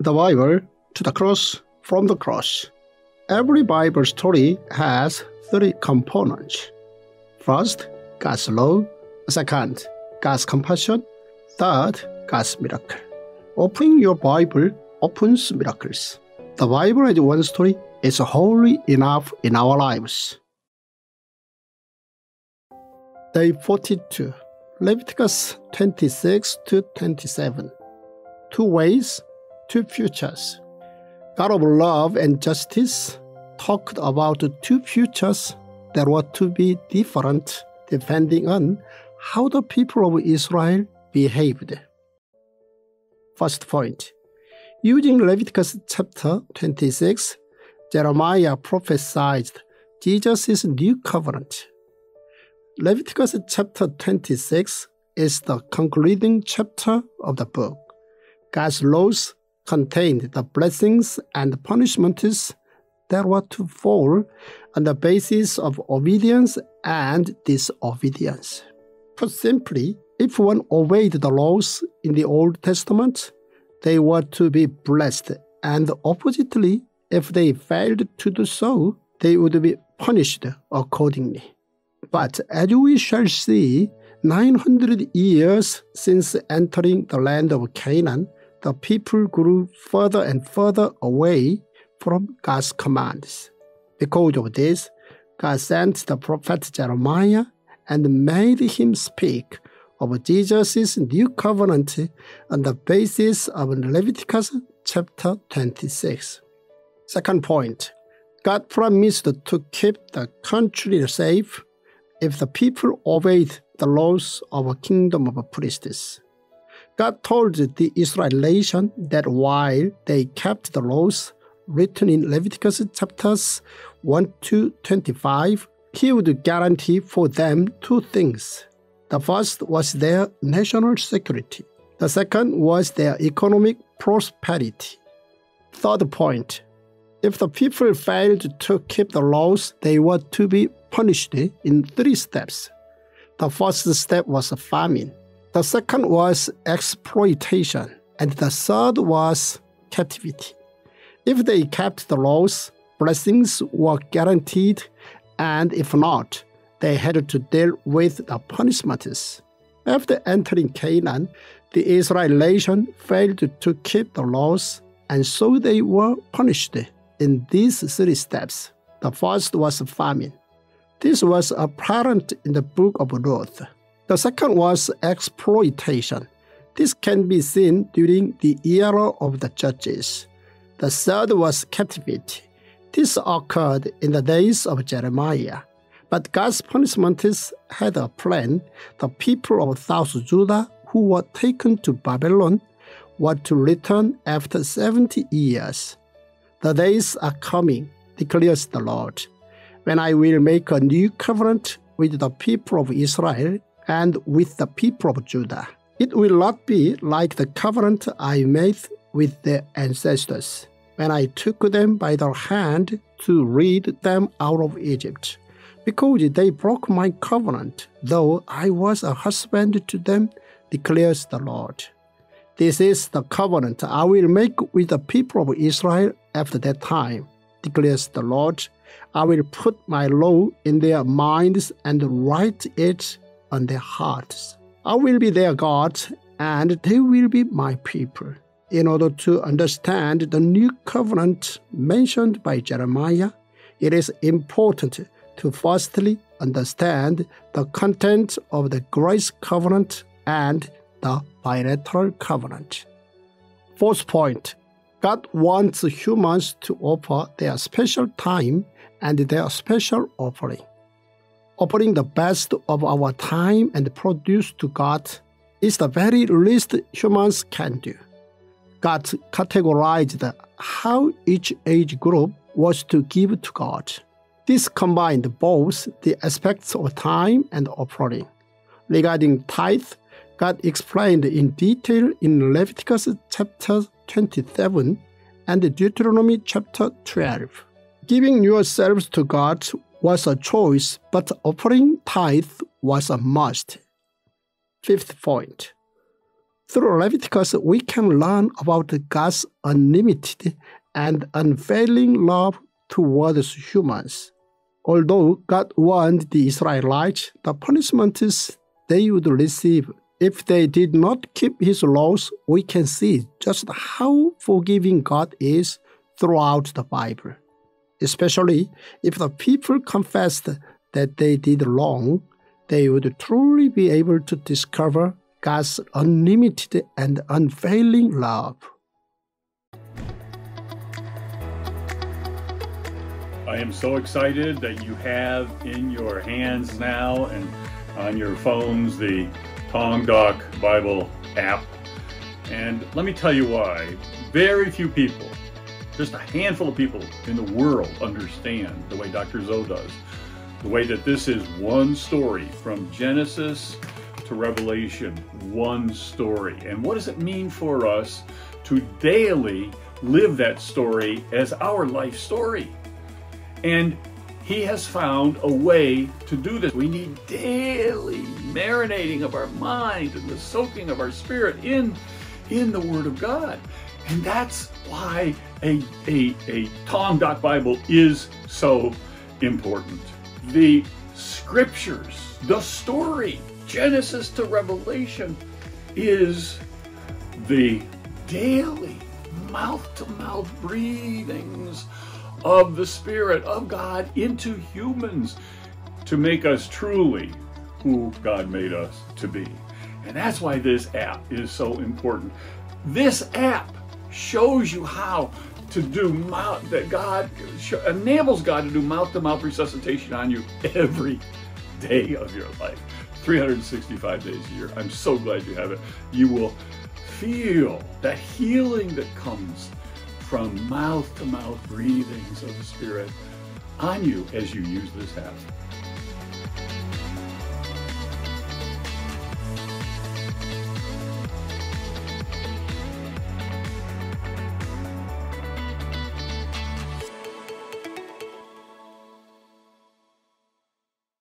the Bible to the cross from the cross. Every Bible story has three components. First, God's law. Second, God's compassion. Third, God's miracle. Opening your Bible opens miracles. The Bible as one story is wholly enough in our lives. Day 42, Leviticus 26 to 27. Two ways, two futures. God of love and justice talked about two futures that were to be different depending on how the people of Israel behaved. First point, using Leviticus chapter 26, Jeremiah prophesied Jesus' new covenant. Leviticus chapter 26 is the concluding chapter of the book. God's laws contained the blessings and punishments that were to fall on the basis of obedience and disobedience. Put simply, if one obeyed the laws in the Old Testament, they were to be blessed, and oppositely, if they failed to do so, they would be punished accordingly. But as we shall see, 900 years since entering the land of Canaan, the people grew further and further away from God's commands. Because of this, God sent the prophet Jeremiah and made him speak of Jesus' new covenant on the basis of Leviticus chapter 26. Second point, God promised to keep the country safe if the people obeyed the laws of a kingdom of priests. God told the Israelites that while they kept the laws written in Leviticus chapters 1 to 25, He would guarantee for them two things. The first was their national security. The second was their economic prosperity. Third point, if the people failed to keep the laws, they were to be punished in three steps. The first step was a famine. The second was exploitation, and the third was captivity. If they kept the laws, blessings were guaranteed, and if not, they had to deal with the punishments. After entering Canaan, the Israelites failed to keep the laws, and so they were punished in these three steps. The first was famine. This was apparent in the book of Ruth. The second was exploitation. This can be seen during the era of the judges. The third was captivity. This occurred in the days of Jeremiah. But God's punishments had a plan. The people of South Judah who were taken to Babylon were to return after 70 years. The days are coming, declares the Lord, when I will make a new covenant with the people of Israel and with the people of Judah. It will not be like the covenant I made with their ancestors, when I took them by the hand to lead them out of Egypt, because they broke my covenant, though I was a husband to them, declares the Lord. This is the covenant I will make with the people of Israel after that time, declares the Lord. I will put my law in their minds and write it on their hearts. I will be their God, and they will be my people. In order to understand the new covenant mentioned by Jeremiah, it is important to firstly understand the content of the grace covenant and the bilateral covenant. Fourth point, God wants humans to offer their special time and their special offering. Offering the best of our time and produce to God is the very least humans can do. God categorized how each age group was to give to God. This combined both the aspects of time and offering. Regarding tithe, God explained in detail in Leviticus chapter 27 and Deuteronomy chapter 12. Giving yourselves to God was a choice, but offering tithe was a must. Fifth point, Through Leviticus, we can learn about God's unlimited and unfailing love towards humans. Although God warned the Israelites the punishments they would receive if they did not keep His laws, we can see just how forgiving God is throughout the Bible, especially if the people confessed that they did wrong. They would truly be able to discover God's unlimited and unfailing love. I am so excited that you have in your hands now and on your phones the Tongdok Bible app. And let me tell you why. Very few people, just a handful of people in the world, understand the way Dr. Zoh does. The way that this is one story from Genesis to Revelation, one story. And what does it mean for us to daily live that story as our life story? And He has found a way to do this. We need daily marinating of our mind and the soaking of our spirit in the Word of God. And that's why a Tongdok Bible is so important. The scriptures, the story, Genesis to Revelation, is the daily mouth-to-mouth breathings of the Spirit of God into humans to make us truly who God made us to be. And that's why this app is so important. This app shows you how to do enables God to do mouth-to-mouth resuscitation on you every day of your life, 365 days a year. I'm so glad you have it. You will feel that healing that comes from mouth-to-mouth breathings of the Spirit on you as you use this app.